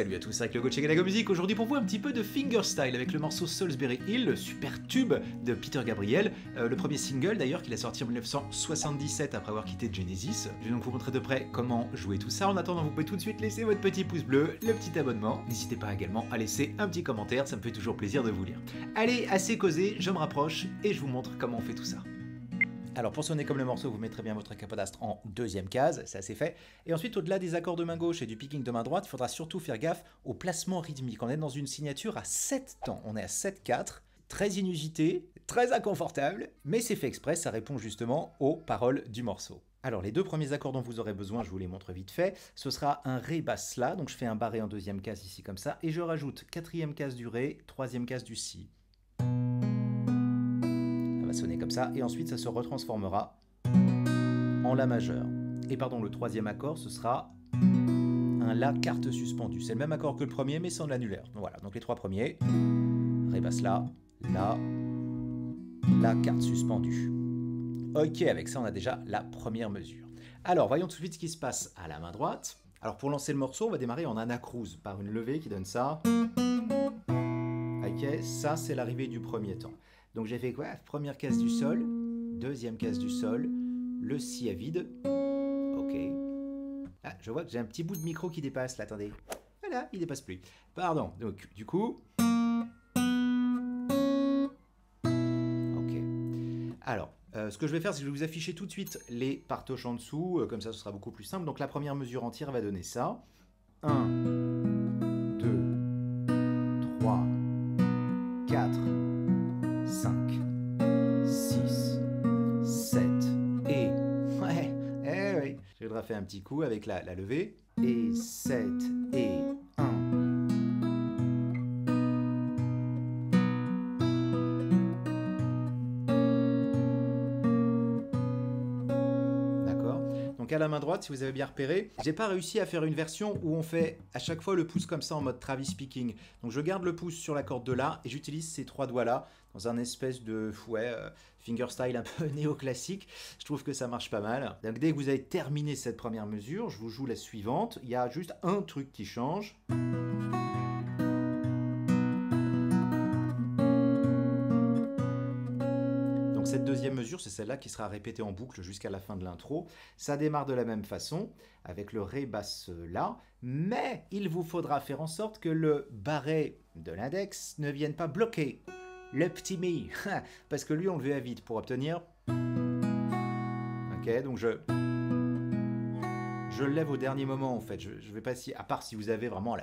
Salut à tous, c'est avec le coach et la musique. Aujourd'hui pour vous un petit peu de fingerstyle avec le morceau Solsbury Hill, le super tube de Peter Gabriel, le premier single d'ailleurs qu'il a sorti en 1977 après avoir quitté Genesis. Je vais donc vous montrer de près comment jouer tout ça. En attendant, vous pouvez tout de suite laisser votre petit pouce bleu, le petit abonnement. N'hésitez pas également à laisser un petit commentaire, ça me fait toujours plaisir de vous lire. Allez, assez causé, je me rapproche et je vous montre comment on fait tout ça. Alors pour sonner comme le morceau, vous mettrez bien votre capodastre en deuxième case, c'est assez fait. Et ensuite, au-delà des accords de main gauche et du picking de main droite, il faudra surtout faire gaffe au placement rythmique. On est dans une signature à 7 temps, on est à 7-4, très inusité, très inconfortable, mais c'est fait exprès, ça répond justement aux paroles du morceau. Alors les deux premiers accords dont vous aurez besoin, je vous les montre vite fait, ce sera un Ré basse La, donc je fais un bas Ré en deuxième case ici comme ça, et je rajoute quatrième case du Ré, troisième case du Si. Sonner comme ça, et ensuite ça se retransformera en La majeur. Et pardon, le troisième accord, ce sera un La quarte suspendue. C'est le même accord que le premier, mais sans l'annulaire. Voilà, donc les trois premiers, Ré basse La, La, La quarte suspendue. Ok, avec ça on a déjà la première mesure. Alors voyons tout de suite ce qui se passe à la main droite. Alors pour lancer le morceau, on va démarrer en anacrouse, par une levée qui donne ça. Ok, ça c'est l'arrivée du premier temps. Donc j'ai fait quoi? Première case du sol, deuxième case du sol, le Si à vide. Ok. Ah, je vois que j'ai un petit bout de micro qui dépasse là, attendez. Voilà, il dépasse plus. Pardon, donc du coup... Ok. Alors, ce que je vais faire, c'est que je vais vous afficher tout de suite les partoches en dessous, comme ça ce sera beaucoup plus simple. Donc la première mesure entière va donner ça. 1, 2, 3, 4... 5, 6, 7 et... Ouais, eh oui. Je voudrais faire un petit coup avec la levée. Et 7 et 1. D'accord. Donc à la main droite, si vous avez bien repéré, j'ai pas réussi à faire une version où on fait à chaque fois le pouce comme ça en mode Travis picking. Donc je garde le pouce sur la corde de La et j'utilise ces trois doigts là. Dans un espèce de fouet fingerstyle un peu néoclassique. Je trouve que ça marche pas mal. Donc dès que vous avez terminé cette première mesure, je vous joue la suivante. Il y a juste un truc qui change. Donc cette deuxième mesure, c'est celle-là qui sera répétée en boucle jusqu'à la fin de l'intro. Ça démarre de la même façon, avec le Ré basse La, mais il vous faudra faire en sorte que le barré de l'index ne vienne pas bloquer le petit Mi, parce que lui on le veut à vide pour obtenir... Ok, donc je le lève au dernier moment en fait, je vais pas si... À part si vous avez vraiment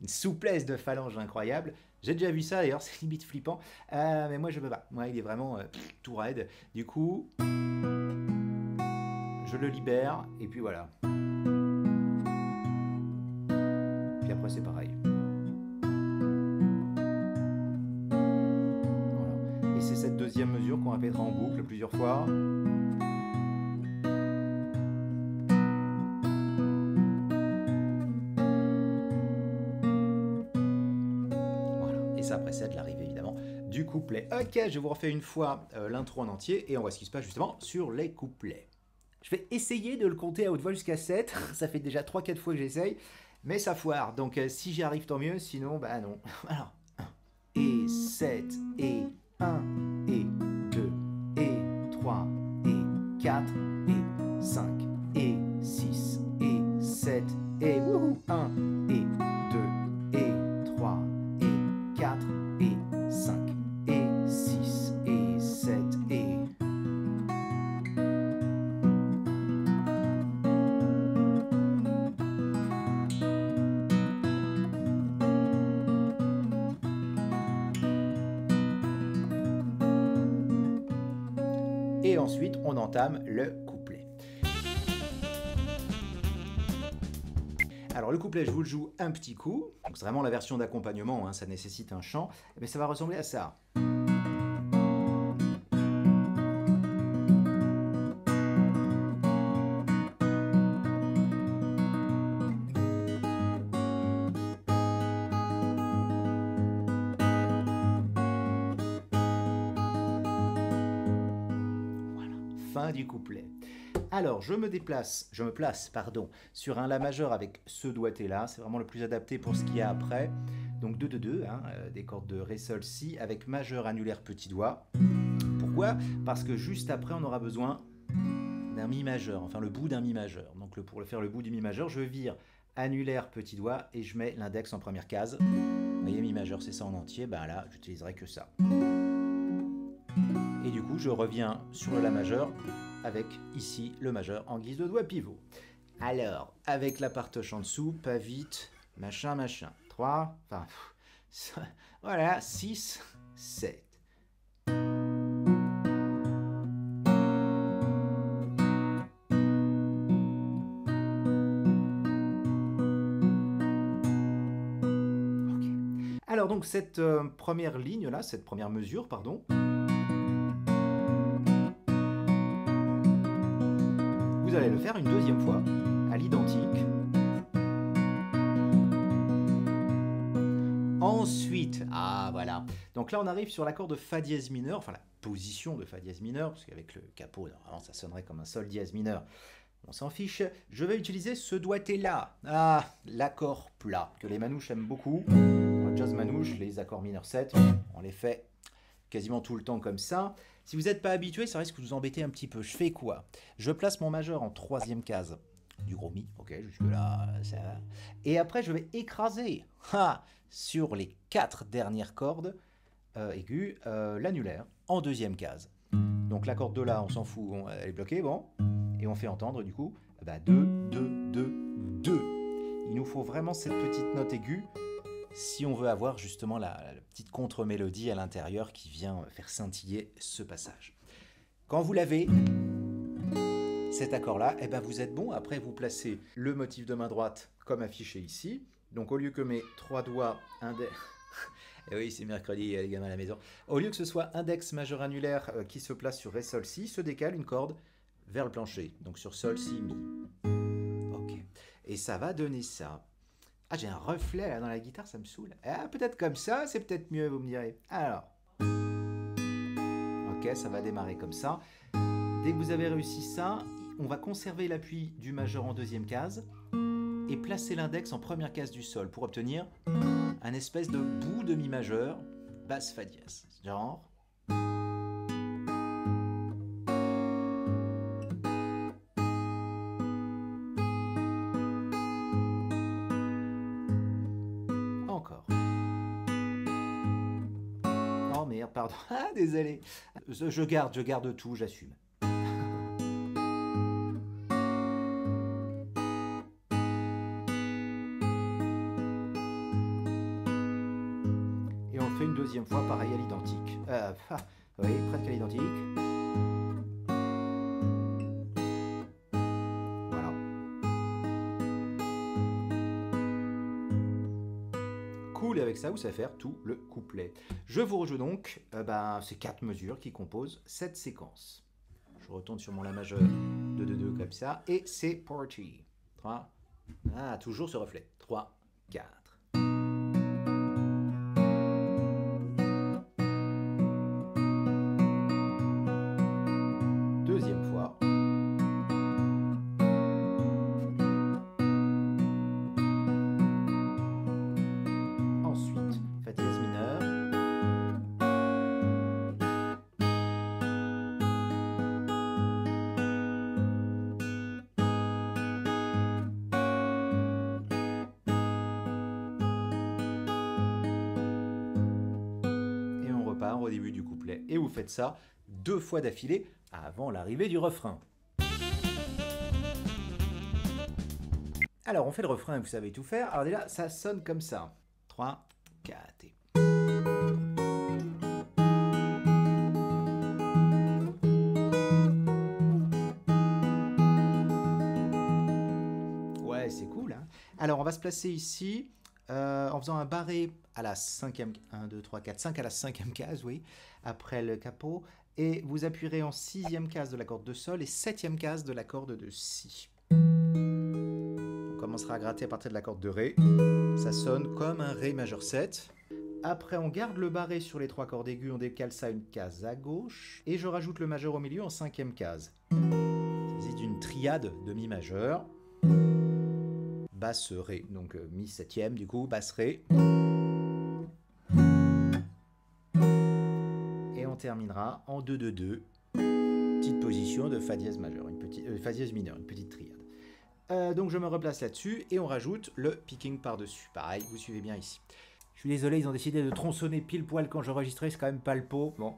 une souplesse de phalange incroyable, j'ai déjà vu ça d'ailleurs, c'est limite flippant, mais moi je peux pas, moi il est vraiment tout raide, du coup... Je le libère, et puis voilà. Puis après c'est pareil. C'est cette deuxième mesure qu'on répétera en boucle plusieurs fois. Voilà, et ça précède l'arrivée évidemment du couplet. Ok, je vous refais une fois l'intro en entier et on voit ce qui se passe justement sur les couplets. Je vais essayer de le compter à haute voix jusqu'à 7, ça fait déjà 3-4 fois que j'essaye, mais ça foire, donc si j'y arrive tant mieux, sinon bah non. Alors, 1 et 7 et... 1 et 2 et 3 et 4 et 5 et 6 et 7 et 1 et 2 et 3 et 4 et 5 et 6 et 7 et... Et ensuite, on entame le couplet. Alors le couplet, je vous le joue un petit coup. C'est vraiment la version d'accompagnement, hein, ça nécessite un chant. Mais ça va ressembler à ça. Fin du couplet. Alors, je me place, sur un La majeur avec ce doigté-là. C'est vraiment le plus adapté pour ce qu'il y a après. Donc 2-2-2, hein, des cordes de Ré, Sol, Si, avec majeur, annulaire, petit doigt. Pourquoi? Parce que juste après, on aura besoin d'un Mi majeur, enfin le bout d'un Mi majeur. Donc pour faire le bout du Mi majeur, je vire annulaire, petit doigt, et je mets l'index en première case. Vous voyez, Mi majeur, c'est ça en entier. Ben là, j'utiliserai que ça. Et du coup, je reviens sur le La majeur, avec ici le majeur en guise de doigt pivot. Alors, avec la partoche en dessous, pas vite, machin, machin. 3, enfin, voilà, 6, 7. Okay. Alors donc, cette première ligne-là, cette première mesure, pardon, vous allez le faire une deuxième fois, à l'identique. Ensuite, ah voilà, donc là on arrive sur l'accord de Fa dièse mineur, enfin la position de Fa dièse mineur, parce qu'avec le capot, normalement ça sonnerait comme un Sol dièse mineur, on s'en fiche. Je vais utiliser ce doigté-là, ah, l'accord plat, que les manouches aiment beaucoup. Dans le jazz manouche, les accords mineurs 7, on les fait quasiment tout le temps comme ça. Si vous n'êtes pas habitué, ça risque de vous embêter un petit peu. Je fais quoi? Je place mon majeur en troisième case du gros Mi. Ok, jusque-là, ça va. Et après, je vais écraser sur les 4 dernières cordes aiguës l'annulaire en deuxième case. Donc la corde de La, on s'en fout, elle est bloquée, bon. Et on fait entendre, du coup, 2, 2, 2, 2. Il nous faut vraiment cette petite note aiguë si on veut avoir justement la petite contre-mélodie à l'intérieur qui vient faire scintiller ce passage. Quand vous l'avez, cet accord-là, eh ben vous êtes bon. Après, vous placez le motif de main droite comme affiché ici. Donc, au lieu que mes 3 doigts index... Eh oui, c'est mercredi, il y a les gamins à la maison. Au lieu que ce soit index majeur annulaire qui se place sur Ré, Sol, Si, se décale une corde vers le plancher. Donc, sur Sol, Si, Mi. OK. Et ça va donner ça. Ah, j'ai un reflet là dans la guitare, ça me saoule. Ah, peut-être comme ça, c'est peut-être mieux, vous me direz. Alors. OK, ça va démarrer comme ça. Dès que vous avez réussi ça, on va conserver l'appui du majeur en deuxième case et placer l'index en première case du sol pour obtenir un espèce de bout de Mi majeur, basse Fa dièse. Genre. Pardon, ah, désolé. Je garde tout, j'assume. Et on le fait une deuxième fois, pareil à l'identique. Oui, presque à l'identique. Voilà. Cool, et avec ça, vous savez faire tout le couplet. Je vous rejoue donc ces 4 mesures qui composent cette séquence. Je retourne sur mon La majeur 2, 2, 2 comme ça, et c'est parti. 3, ah, toujours ce reflet. 3, 4. Au début du couplet, et vous faites ça 2 fois d'affilée avant l'arrivée du refrain. Alors on fait le refrain et vous savez tout faire. Alors déjà ça sonne comme ça. 3, 4 et... Ouais, c'est cool, hein. Alors on va se placer ici en faisant un barré à la 5e, 1, 2, 3, 4, 5, à la 5e case, oui, après le capot, et vous appuierez en 6e case de la corde de sol et 7e case de la corde de si. On commencera à gratter à partir de la corde de ré, ça sonne comme un ré majeur 7. Après on garde le barré sur les 3 cordes aiguës, on décale ça une case à gauche, et je rajoute le majeur au milieu en 5e case. Ça c'est une triade de mi majeur, basse ré, donc mi septième du coup, basse ré, et on terminera en 2-2-2, petite position de fa dièse majeur, une petite fa dièse mineure, une petite triade. Donc je me replace là-dessus et on rajoute le picking par-dessus. Pareil, vous suivez bien ici. Je suis désolé, ils ont décidé de tronçonner pile poil quand j'enregistrais, c'est quand même pas le pot. Bon,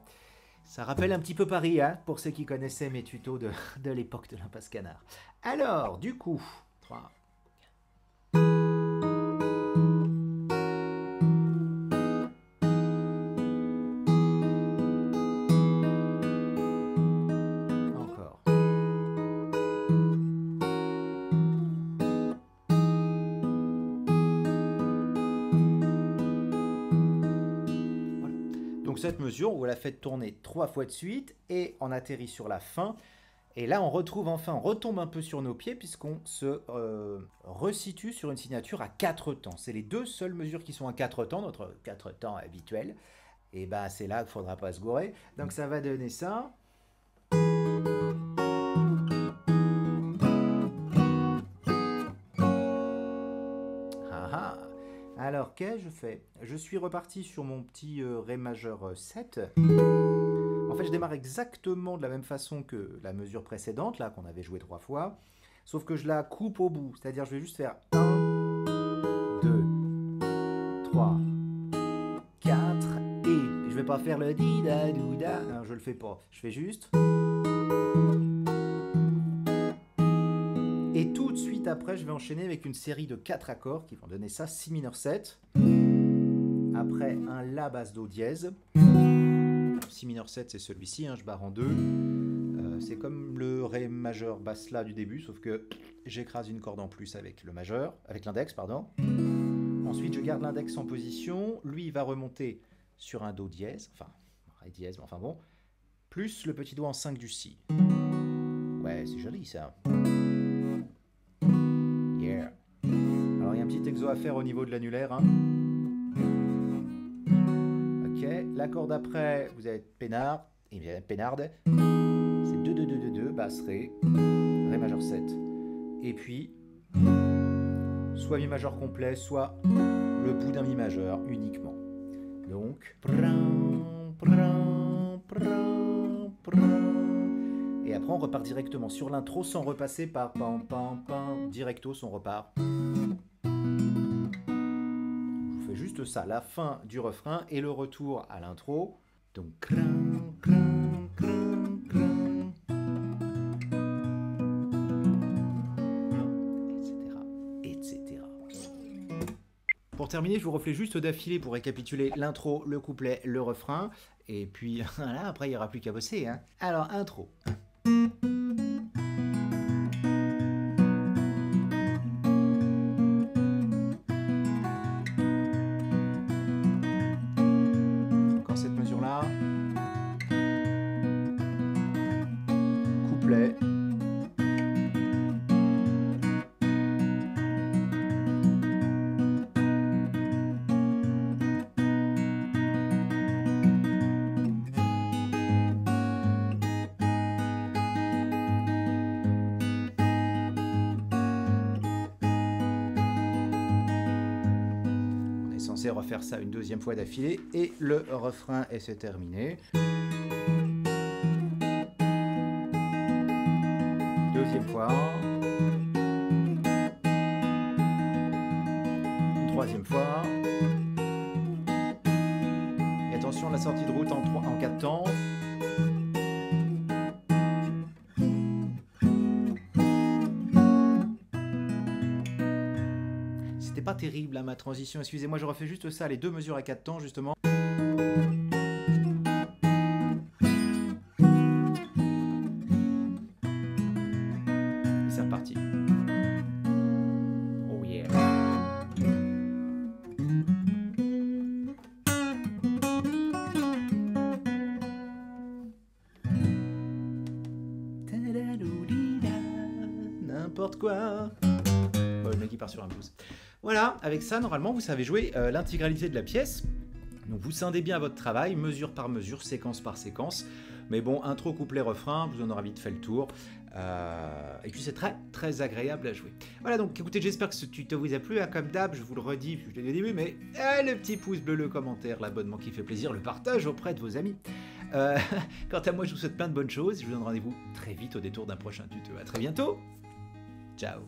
ça rappelle un petit peu Paris, hein, pour ceux qui connaissaient mes tutos de l'époque de l'impasse canard. Alors, du coup, 3. Cette mesure, vous la faites tourner 3 fois de suite et on atterrit sur la fin. Et là, on retrouve enfin, on retombe un peu sur nos pieds puisqu'on se resitue sur une signature à 4 temps. C'est les deux seules mesures qui sont à 4 temps, notre 4 temps habituel. Et ben, c'est là qu'il faudra pas se gourer. Donc ça va donner ça. Alors, qu'est-ce que je fais? Je suis reparti sur mon petit Ré majeur 7. En fait, je démarre exactement de la même façon que la mesure précédente, là, qu'on avait joué 3 fois. Sauf que je la coupe au bout. C'est-à-dire, je vais juste faire 1, 2, 3, 4, et... Je vais pas faire le dida-douda. Non, je le fais pas. Je fais juste... Et tout de suite après, je vais enchaîner avec une série de 4 accords qui vont donner ça, Si mineur 7, après un La basse Do dièse. Si mineur 7, c'est celui-ci, hein, je barre en 2. C'est comme le Ré majeur basse La du début, sauf que j'écrase une corde en plus avec le majeur, avec l'index, pardon. Ensuite, je garde l'index en position. Lui, il va remonter sur un Do dièse, enfin, Ré dièse, mais enfin bon, plus le petit doigt en 5 du Si. Ouais, c'est joli ça. Petit exo à faire au niveau de l'annulaire, hein. Ok, la corde après, vous avez Pénard, et bien Pénarde, c'est 2-2-2-2-2, basse Ré, Ré majeur 7, et puis soit Mi majeur complet, soit le bout d'un Mi majeur uniquement. Donc, et après on repart directement sur l'intro sans repasser par pam pam pam, directos on repart. Juste ça, la fin du refrain et le retour à l'intro. Donc, etc., etc. Pour terminer, je vous refais juste d'affilée pour récapituler l'intro, le couplet, le refrain. Et puis, là, après, il n'y aura plus qu'à bosser, hein. Alors, intro. Refaire ça une 2e fois d'affilée et le refrain et c'est terminé. 2e fois, 3e fois. Et attention, la sortie de route en 4 temps. Pas terrible à ma transition, excusez-moi, je refais juste ça, les 2 mesures à 4 temps justement. Et c'est reparti. Oh yeah. N'importe quoi. Oh, le mec qui part sur un blues. Voilà, avec ça, normalement, vous savez jouer l'intégralité de la pièce. Donc vous scindez bien votre travail, mesure par mesure, séquence par séquence. Mais bon, intro, couplet, refrain, vous en aurez vite fait le tour. Et puis c'est très très agréable à jouer. Voilà, donc écoutez, j'espère que ce tuto vous a plu. Hein, comme d'hab, je vous le redis, je l'ai dit oui, mais le petit pouce bleu, le commentaire, l'abonnement qui fait plaisir, le partage auprès de vos amis. Quant à moi, je vous souhaite plein de bonnes choses. Je vous donne rendez-vous très vite au détour d'un prochain tuto. À très bientôt. Ciao.